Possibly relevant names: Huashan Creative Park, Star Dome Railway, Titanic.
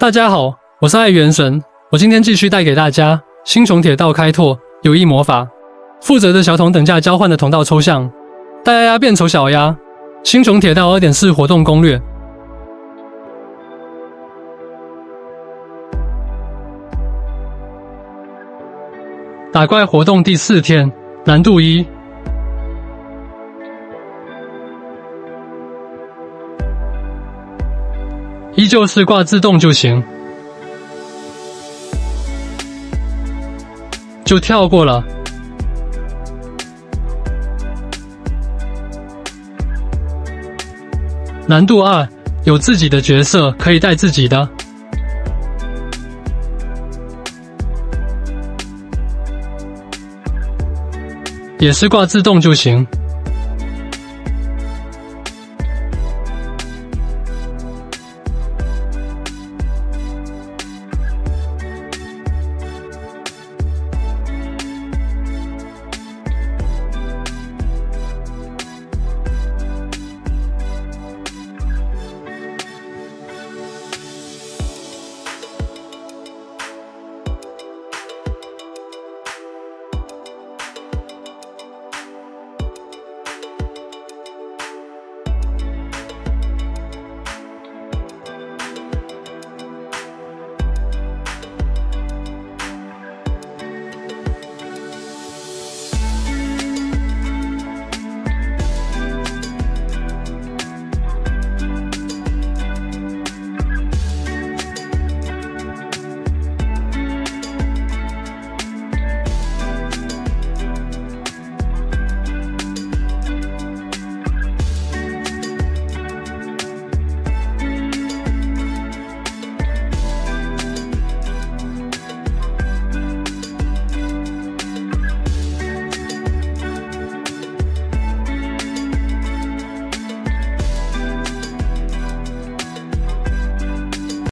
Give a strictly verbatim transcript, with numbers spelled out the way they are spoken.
大家好，我是爱元神，我今天继续带给大家星穹铁道开拓有益魔法，负责的小桶等价交换的同道抽象，大鸭鸭变丑小鸭，星穹铁道 二点四 活动攻略。打怪活动第四天，难度一。依旧是挂自动就行，就跳过了。难度二，有自己的角色，可以带自己的。也是挂自动就行。